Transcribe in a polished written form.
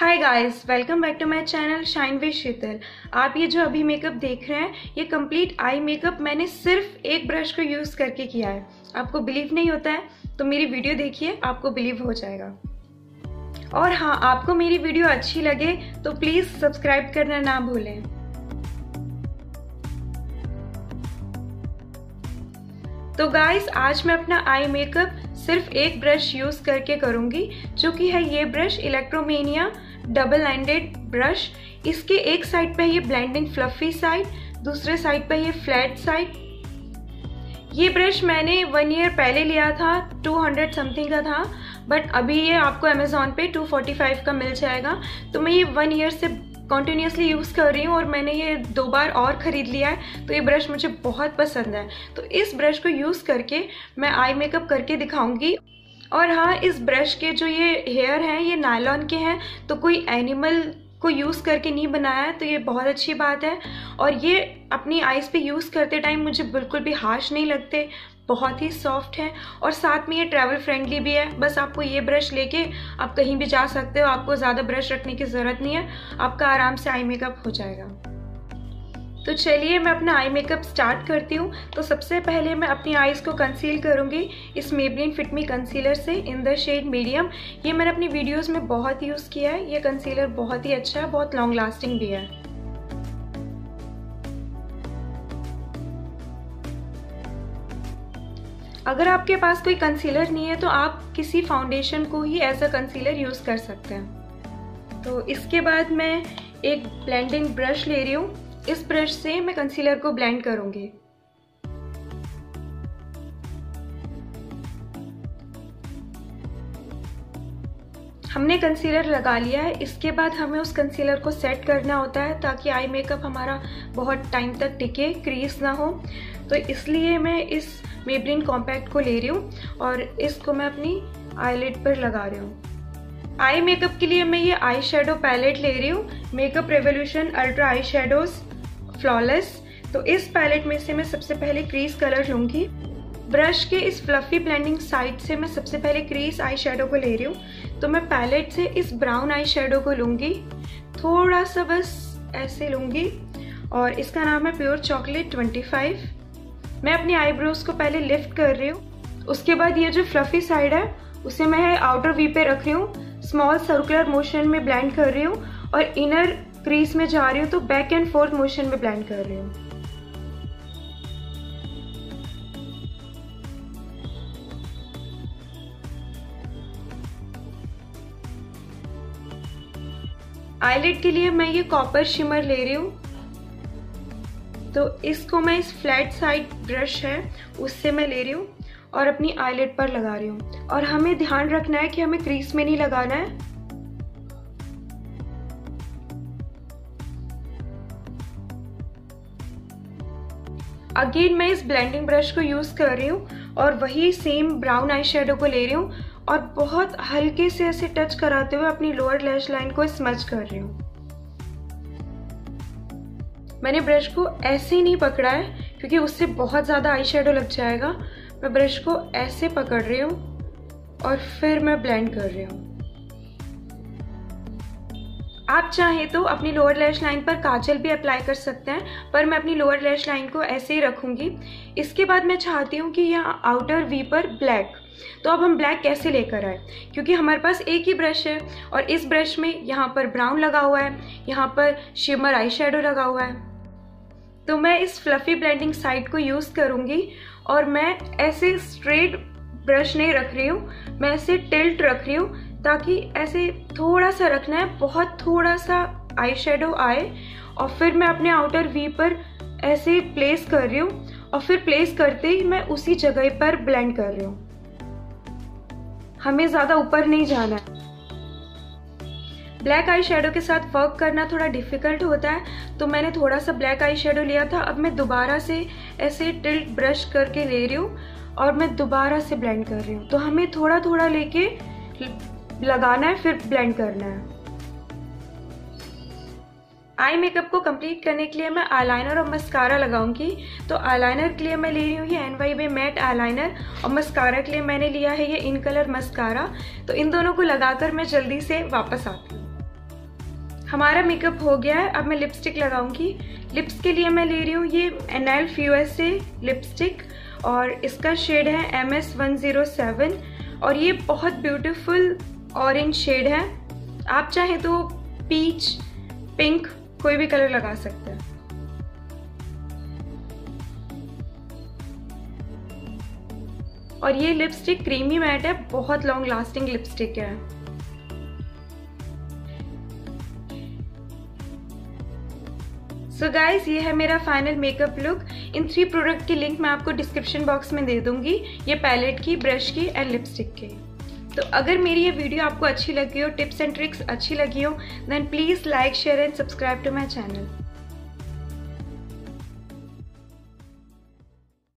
Hi guys, welcome back to my channel shine with Sheetal. आप ये जो अभी मेकअप देख रहे हैं ये कंप्लीट आई मेकअप मैंने सिर्फ एक ब्रश को यूज़ करके किया है। आपको बिलीव नहीं होता है तो मेरी वीडियो देखिए, आपको बिलीव हो जाएगा। और हाँ, आपको मेरी वीडियो अच्छी लगे तो प्लीज़ सब्सक्राइब करना ना भूलें। तो गाइस, आज मैं अपना आई मेकअप सिर्फ एक ब्रश यूज़ करके करूँगी, जो कि है ये brush Electromania double ended brush. इसके एक साइड पे ये ब्लेंडिंग फ्लफी साइड, दूसरे साइड पे ये फ्लैट साइड। ये ब्रश मैंने 1 ईयर पहले लिया था, 200 समथिंग का था, बट अभी ये आपको अमेज़ॉन पे 245 का मिल जाएगा। तो मैं ये 1 ईयर से कंटिन्यूसली यूज़ कर रही हूँ और मैंने ये 2 बार और ख़रीद लिया है, तो ये ब्रश मुझे बहुत पसंद है। तो इस ब्रश को यूज़ करके मैं आई मेकअप करके दिखाऊंगी। और हाँ, इस ब्रश के जो ये हेयर हैं ये नायलॉन के हैं, तो कोई एनिमल को यूज़ करके नहीं बनाया है, तो ये बहुत अच्छी बात है। और ये अपनी आइज़ पे यूज़ करते टाइम मुझे बिल्कुल भी हार्श नहीं लगते, बहुत ही सॉफ्ट है और साथ में ये ट्रैवल फ्रेंडली भी है। बस आपको ये ब्रश लेके आप कहीं भी जा सकते हो, आपको ज़्यादा ब्रश रखने की ज़रूरत नहीं है, आपका आराम से आई मेकअप हो जाएगा। तो चलिए मैं अपना आई मेकअप स्टार्ट करती हूँ। तो सबसे पहले मैं अपनी आइज़ को कंसील करूँगी इस मेबलिन फिट मी कंसीलर से इन द शेड मीडियम। ये मैंने अपनी वीडियोज़ में बहुत यूज़ किया है, ये कंसीलर बहुत ही अच्छा है, बहुत लॉन्ग लास्टिंग भी है। अगर आपके पास कोई कंसीलर नहीं है तो आप किसी फाउंडेशन को ही एज अ कंसीलर यूज़ कर सकते हैं। तो इसके बाद मैं एक ब्लेंडिंग ब्रश ले रही हूँ, इस ब्रश से मैं कंसीलर को ब्लेंड करूँगी। हमने कंसीलर लगा लिया है, इसके बाद हमें उस कंसीलर को सेट करना होता है ताकि आई मेकअप हमारा बहुत टाइम तक टिके, क्रीज ना हो। तो इसलिए मैं इस मेबलिन कॉम्पैक्ट को ले रही हूँ और इसको मैं अपनी आईलिड पर लगा रही हूँ। आई मेकअप के लिए मैं ये आई शेडो पैलेट ले रही हूँ, makeup revolution ultra eye shadows flawless. तो इस पैलेट में से मैं सबसे पहले क्रीज कलर लूँगी। ब्रश के इस फ्लफी ब्लेंडिंग साइड से मैं सबसे पहले क्रीज आई शेडो को ले रही हूँ। तो मैं पैलेट से इस ब्राउन आई शेडो को लूँगी, थोड़ा सा बस ऐसे लूँगी, और इसका नाम है प्योर चॉकलेट 25। मैं अपनी आईब्रोज को पहले लिफ्ट कर रही हूँ, उसके बाद ये जो फ्लफी साइड है उसे मैं आउटर वी पे रख रही हूँ, स्मॉल सर्कुलर मोशन में ब्लेंड कर रही हूँ और इनर क्रीज में जा रही हूँ, तो बैक एंड फोर्थ मोशन में ब्लेंड कर रही हूँ। आईलिड के लिए मैं ये कॉपर शिमर ले रही हूँ, तो इसको मैं इस फ्लैट साइड ब्रश है उससे मैं ले रही हूँ और अपनी आईलिड पर लगा रही हूँ। और हमें ध्यान रखना है कि हमें क्रीज में नहीं लगाना है। अगेन मैं इस ब्लेंडिंग ब्रश को यूज़ कर रही हूँ और वही सेम ब्राउन आई शेडो को ले रही हूँ और बहुत हल्के से ऐसे टच कराते हुए अपनी लोअर लैश लाइन को स्मज कर रही हूँ। मैंने ब्रश को ऐसे ही नहीं पकड़ा है क्योंकि उससे बहुत ज़्यादा आई शेडो लग जाएगा। मैं ब्रश को ऐसे पकड़ रही हूँ और फिर मैं ब्लेंड कर रही हूँ। आप चाहें तो अपनी लोअर लैश लाइन पर काजल भी अप्लाई कर सकते हैं, पर मैं अपनी लोअर लैश लाइन को ऐसे ही रखूँगी। इसके बाद मैं चाहती हूँ कि यहाँ आउटर वी पर ब्लैक, तो अब हम ब्लैक कैसे लेकर आए, क्योंकि हमारे पास एक ही ब्रश है और इस ब्रश में यहाँ पर ब्राउन लगा हुआ है, यहाँ पर शिमर आई शेडो लगा हुआ है। तो मैं इस फ्लफी ब्लेंडिंग साइड को यूज़ करूँगी और मैं ऐसे स्ट्रेट ब्रश नहीं रख रही हूँ, मैं ऐसे टिल्ट रख रही हूँ ताकि ऐसे थोड़ा सा रखना है, बहुत थोड़ा सा आई शेडो आए। और फिर मैं अपने आउटर वी पर ऐसे प्लेस कर रही हूँ और फिर प्लेस करते ही मैं उसी जगह पर ब्लेंड कर रही हूँ, हमें ज़्यादा ऊपर नहीं जाना है। ब्लैक आई शेडो के साथ वर्क करना थोड़ा डिफ़िकल्ट होता है, तो मैंने थोड़ा सा ब्लैक आई शेडो लिया था। अब मैं दोबारा से ऐसे टिल्ट ब्रश करके ले रही हूँ और मैं दोबारा से ब्लेंड कर रही हूँ। तो हमें थोड़ा थोड़ा लेके लगाना है, फिर ब्लेंड करना है। आई मेकअप को कंप्लीट करने के लिए मैं आईलाइनर और मस्कारा लगाऊंगी। तो आईलाइनर के लिए मैं ले रही हूँ ये NYB मैट आईलाइनर और मस्कारा के लिए मैंने लिया है ये इन कलर मस्कारा। तो इन दोनों को लगाकर मैं जल्दी से वापस आती हूँ। हमारा मेकअप हो गया है। अब मैं लिपस्टिक लगाऊंगी। लिप्स के लिए मैं ले रही हूँ ये NELF USA लिपस्टिक और इसका शेड है MS 107 और ये बहुत ब्यूटीफुल ऑरेंज शेड है। आप चाहे तो पीच, पिंक, कोई भी कलर लगा सकते हैं। और ये लिपस्टिक क्रीमी मैट है, बहुत लॉन्ग लास्टिंग लिपस्टिक है। सो गाइस, ये है मेरा फाइनल मेकअप लुक। इन 3 प्रोडक्ट की लिंक मैं आपको डिस्क्रिप्शन बॉक्स में दे दूंगी, ये पैलेट की, ब्रश की एंड लिपस्टिक की। तो अगर मेरी ये वीडियो आपको अच्छी लगी हो, टिप्स एंड ट्रिक्स अच्छी लगी हो, then please like, share and subscribe to my channel.